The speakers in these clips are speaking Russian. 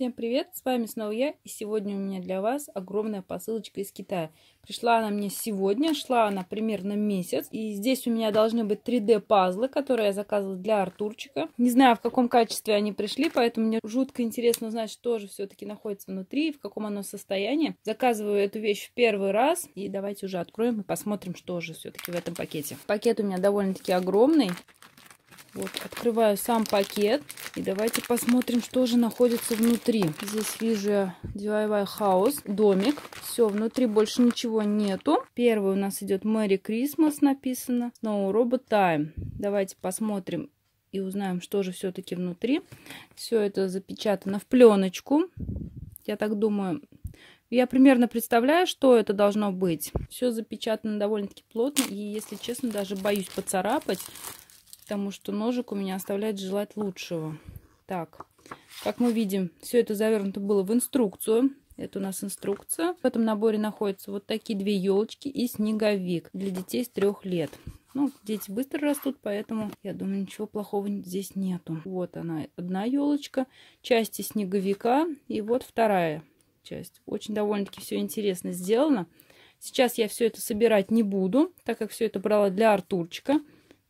Всем привет, с вами снова я, и сегодня у меня для вас огромная посылочка из Китая. Пришла она мне сегодня, шла она примерно месяц, и здесь у меня должны быть 3D пазлы, которые я заказывала для Артурчика. Не знаю, в каком качестве они пришли, поэтому мне жутко интересно узнать, что же все-таки находится внутри и в каком оно состоянии. Заказываю эту вещь в первый раз, и давайте уже откроем и посмотрим, что же все-таки в этом пакете. Пакет у меня довольно-таки огромный. Вот, открываю сам пакет, и давайте посмотрим, что же находится внутри. Здесь вижу я DIY House, домик. Все, внутри больше ничего нету. Первый у нас идет Merry Christmas, написано. No Robot Time. Давайте посмотрим и узнаем, что же все-таки внутри. Все это запечатано в пленочку. Я так думаю, я примерно представляю, что это должно быть. Все запечатано довольно-таки плотно, и, если честно, даже боюсь поцарапать, потому что ножик у меня оставляет желать лучшего. Так, как мы видим, все это завернуто было в инструкцию. Это у нас инструкция. В этом наборе находятся вот такие две елочки и снеговик для детей с 3 лет. Ну, дети быстро растут, поэтому, я думаю, ничего плохого здесь нету. Вот она, одна елочка, части снеговика, и вот вторая часть. Очень довольно-таки все интересно сделано. Сейчас я все это собирать не буду, так как все это брала для Артурчика.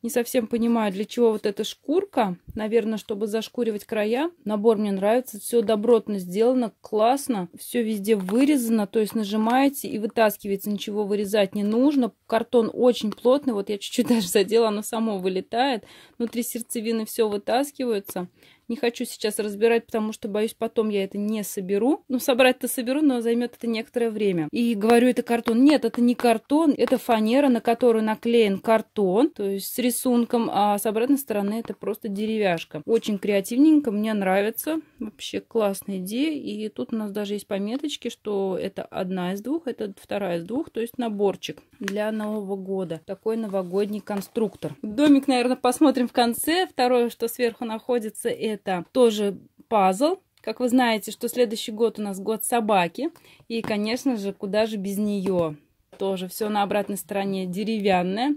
Не совсем понимаю, для чего вот эта шкурка. Наверное, чтобы зашкуривать края. Набор мне нравится. Все добротно сделано, классно. Все везде вырезано. То есть нажимаете и вытаскивается. Ничего вырезать не нужно. Картон очень плотный. Вот я чуть-чуть даже задела, оно само вылетает. Внутри сердцевины все вытаскивается. Не хочу сейчас разбирать, потому что, боюсь, потом я это не соберу. Ну, собрать-то соберу, но займет это некоторое время. И говорю, это картон. Нет, это не картон. Это фанера, на которую наклеен картон. То есть с рисунком. А с обратной стороны это просто деревяшка. Очень креативненько. Мне нравится. Вообще классная идея. И тут у нас даже есть пометочки, что это одна из двух, это вторая из двух. То есть наборчик для Нового года. Такой новогодний конструктор. Домик, наверное, посмотрим в конце. Второе, что сверху находится, это тоже пазл. Как вы знаете, что следующий год у нас год собаки. И, конечно же, куда же без нее. Тоже все на обратной стороне деревянное.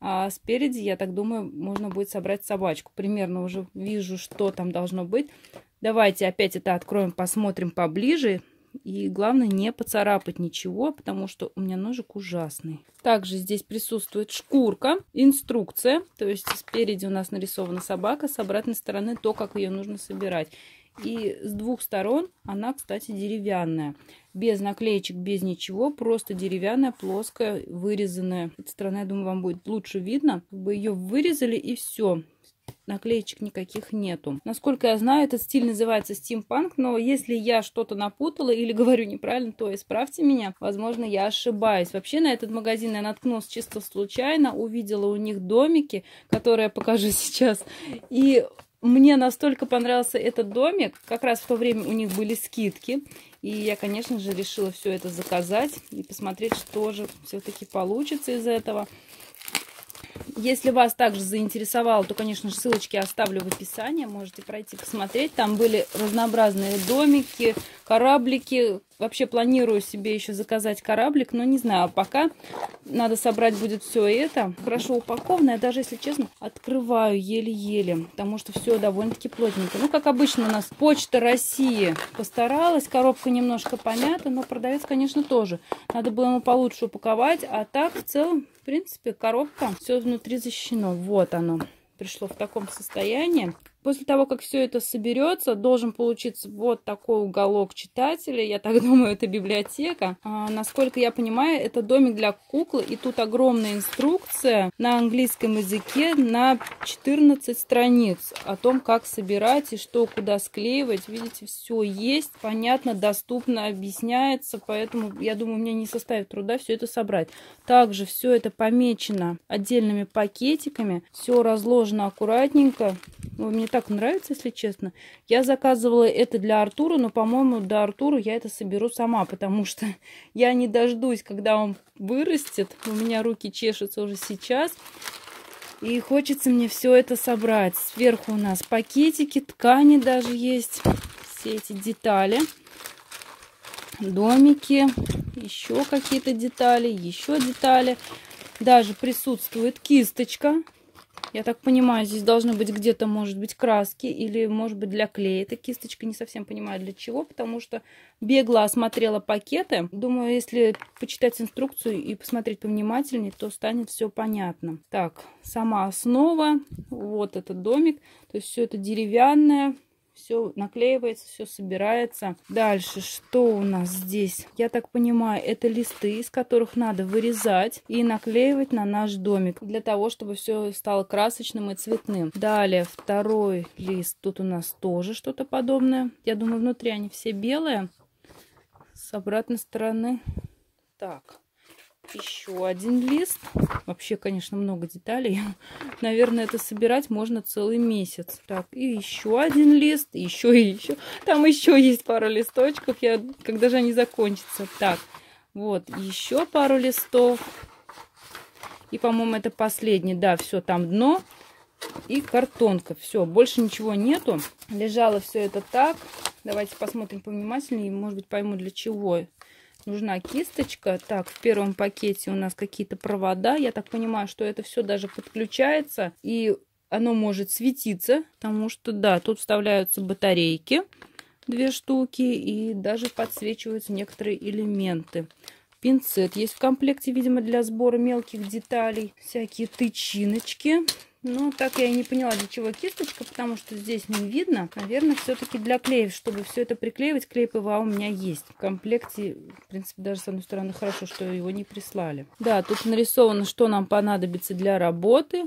А спереди, я так думаю, можно будет собрать собачку. Примерно уже вижу, что там должно быть. Давайте опять это откроем, посмотрим поближе. И главное, не поцарапать ничего, потому что у меня ножик ужасный. Также здесь присутствует шкурка, инструкция. То есть спереди у нас нарисована собака, с обратной стороны то, как ее нужно собирать. И с двух сторон она, кстати, деревянная. Без наклеечек, без ничего. Просто деревянная, плоская, вырезанная. С этой стороны, я думаю, вам будет лучше видно. Как бы ее вырезали, и все. Наклеечек никаких нету. Насколько я знаю, этот стиль называется стимпанк, но если я что-то напутала или говорю неправильно, то исправьте меня. Возможно, я ошибаюсь. Вообще, на этот магазин я наткнулась чисто случайно. Увидела у них домики, которые я покажу сейчас. И мне настолько понравился этот домик. Как раз в то время у них были скидки. И я, конечно же, решила все это заказать и посмотреть, что же все-таки получится из этого. Если вас также заинтересовало, то, конечно же, ссылочки оставлю в описании. Можете пройти посмотреть. Там были разнообразные домики, кораблики. Вообще планирую себе еще заказать кораблик, но не знаю. Пока надо собрать будет все это. Хорошо упаковано. Я даже, если честно, открываю еле-еле, потому что все довольно-таки плотненько. Ну, как обычно, у нас Почта России постаралась. Коробка немножко помята, но продавец, конечно, тоже. Надо было ему получше упаковать. А так, в целом, в принципе, коробка, все внутри защищено. Вот оно. Пришло в таком состоянии. После того, как все это соберется, должен получиться вот такой уголок читателя. Я так думаю, это библиотека. А, насколько я понимаю, это домик для куклы. И тут огромная инструкция на английском языке на 14 страниц о том, как собирать и что куда склеивать. Видите, все есть, понятно, доступно, объясняется. Поэтому, я думаю, мне не составит труда все это собрать. Также все это помечено отдельными пакетиками. Все разложено аккуратненько. Мне так нравится, если честно. Я заказывала это для Артура, но, по-моему, до Артура я это соберу сама, потому что я не дождусь, когда он вырастет. У меня руки чешутся уже сейчас. И хочется мне все это собрать. Сверху у нас пакетики, ткани даже есть. Все эти детали. Домики. Еще какие-то детали. Еще детали. Даже присутствует кисточка. Я так понимаю, здесь должны быть где-то, может быть, краски или, может быть, для клея. Эта кисточка, не совсем понимаю, для чего, потому что бегло осмотрела пакеты. Думаю, если почитать инструкцию и посмотреть повнимательнее, то станет все понятно. Так, сама основа. Вот этот домик. То есть все это деревянное. Все наклеивается, все собирается. Дальше, что у нас здесь? Я так понимаю, это листы, из которых надо вырезать и наклеивать на наш домик. Для того, чтобы все стало красочным и цветным. Далее, второй лист. Тут у нас тоже что-то подобное. Я думаю, внутри они все белые. С обратной стороны. Так, еще один лист. Вообще, конечно, много деталей. Наверное, это собирать можно целый месяц. Так, и еще один лист. Еще и еще. Там еще есть пара листочков. Когда же они закончатся? Так, вот, еще пару листов. И, по-моему, это последний. Да, все, там дно. И картонка. Все, больше ничего нету. Лежало все это так. Давайте посмотрим повнимательнее. Может быть, пойму, для чего нужна кисточка. Так, в первом пакете у нас какие-то провода. Я так понимаю, что это все даже подключается. И оно может светиться. Потому что, да, тут вставляются батарейки. Две штуки. И даже подсвечиваются некоторые элементы. Пинцет есть в комплекте, видимо, для сбора мелких деталей. Всякие тычиночки. Ну, так я и не поняла, для чего кисточка, потому что здесь не видно. Наверное, все-таки для клея, чтобы все это приклеивать. Клей ПВА у меня есть. В комплекте, в принципе, даже с одной стороны хорошо, что его не прислали. Да, тут нарисовано, что нам понадобится для работы.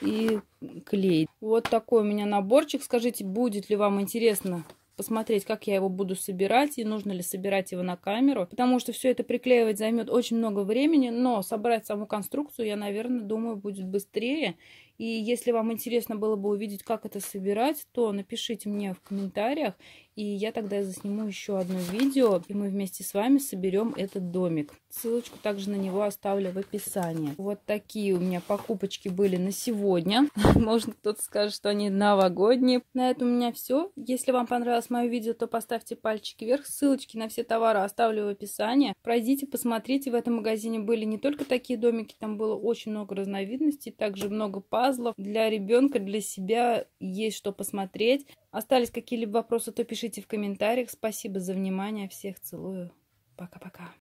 И клей. Вот такой у меня наборчик. Скажите, будет ли вам интересно посмотреть, как я его буду собирать и нужно ли собирать его на камеру, потому что все это приклеивать займет очень много времени, но собрать саму конструкцию, я, наверное, думаю, будет быстрее. И если вам интересно было бы увидеть, как это собирать, то напишите мне в комментариях, и я тогда засниму еще одно видео, и мы вместе с вами соберем этот домик. Ссылочку также на него оставлю в описании. Вот такие у меня покупочки были на сегодня. Может, кто-то скажет, что они новогодние. На этом у меня все. Если вам понравилось мое видео, то поставьте пальчики вверх. Ссылочки на все товары оставлю в описании. Пройдите, посмотрите. В этом магазине были не только такие домики, там было очень много разновидностей, также много пазлов. Для ребенка, для себя есть что посмотреть. Остались какие-либо вопросы, то пишите в комментариях. Спасибо за внимание. Всех целую. Пока-пока.